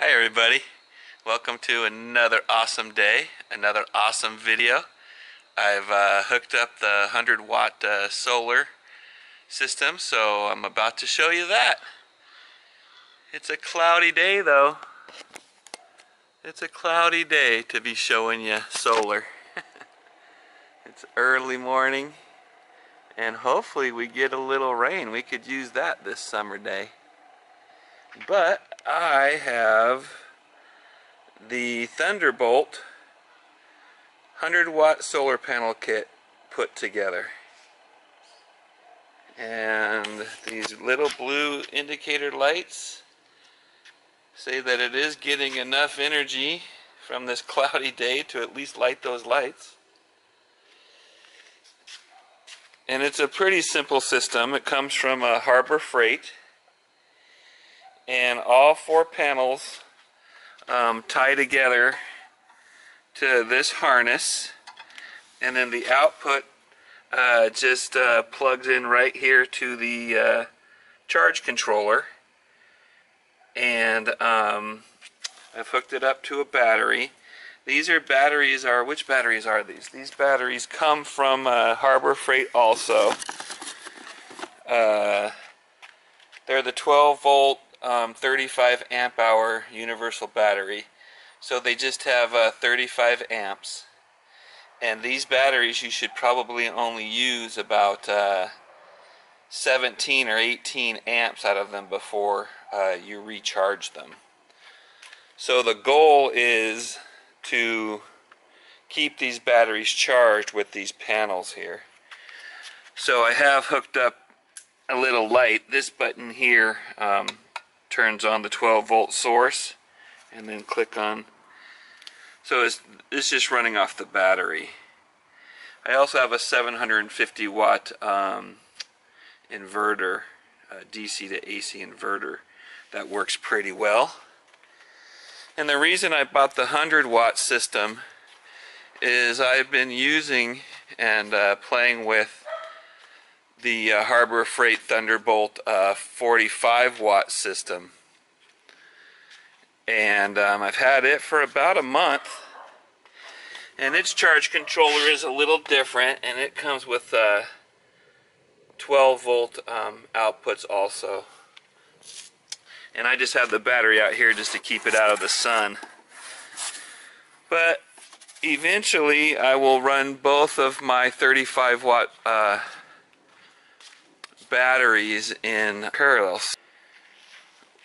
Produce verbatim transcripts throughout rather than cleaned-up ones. Hi everybody, welcome to another awesome day, another awesome video. I've uh, hooked up the one hundred watt uh, solar system, so I'm about to show you that. It's a cloudy day though. It's a cloudy day to be showing you solar. It's early morning and hopefully we get a little rain. We could use that this summer day. But I have the Thunderbolt one hundred watt solar panel kit put together. And these little blue indicator lights say that it is getting enough energy from this cloudy day to at least light those lights. And it's a pretty simple system. It comes from a Harbor Freight. And all four panels um, tie together to this harness, and then the output uh, just uh, plugs in right here to the uh, charge controller, and um, I've hooked it up to a battery. These are batteries are which batteries are these? These batteries come from uh, Harbor Freight also. Uh, they're the twelve volt. Um, thirty-five amp hour universal battery, so they just have uh, thirty-five amps, and these batteries you should probably only use about uh, seventeen or eighteen amps out of them before uh, you recharge them. So the goal is to keep these batteries charged with these panels here. So I have hooked up a little light. This button here um, turns on the twelve volt source, and then click on. So it's, it's just running off the battery. I also have a seven hundred fifty watt um, inverter, uh, D C to A C inverter, that works pretty well. And the reason I bought the one hundred watt system is I've been using and uh, playing with the uh, Harbor Freight Thunderbolt uh, forty-five watt system, and um, I've had it for about a month, and its charge controller is a little different, and it comes with uh, twelve volt um, outputs also, and I just have the battery out here just to keep it out of the sun. But eventually I will run both of my thirty-five watt uh, batteries in parallel.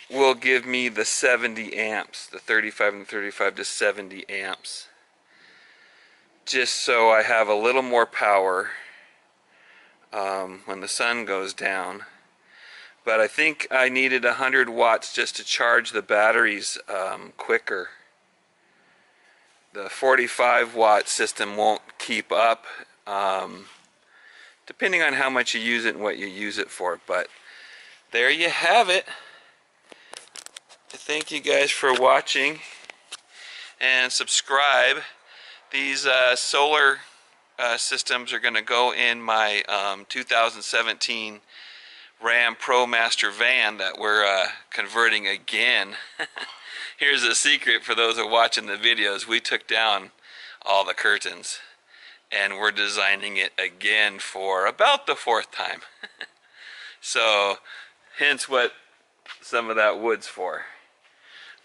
Will give me the seventy amps, the thirty-five and thirty-five to seventy amps, just so I have a little more power um, when the sun goes down. But I think I needed one hundred watts just to charge the batteries um, quicker. The forty-five watt system won't keep up um, depending on how much you use it and what you use it for. But there you have it. Thank you guys for watching, and subscribe. These uh, solar uh, systems are going to go in my um, two thousand seventeen Ram Pro Master van that we're uh, converting again. Here's a secret for those who are watching the videos. We took down all the curtains, and we're designing it again for about the fourth time. So, hence what some of that wood's for.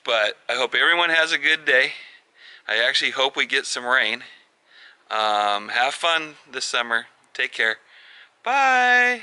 But I hope everyone has a good day. I actually hope we get some rain. Um, have fun this summer. Take care. Bye.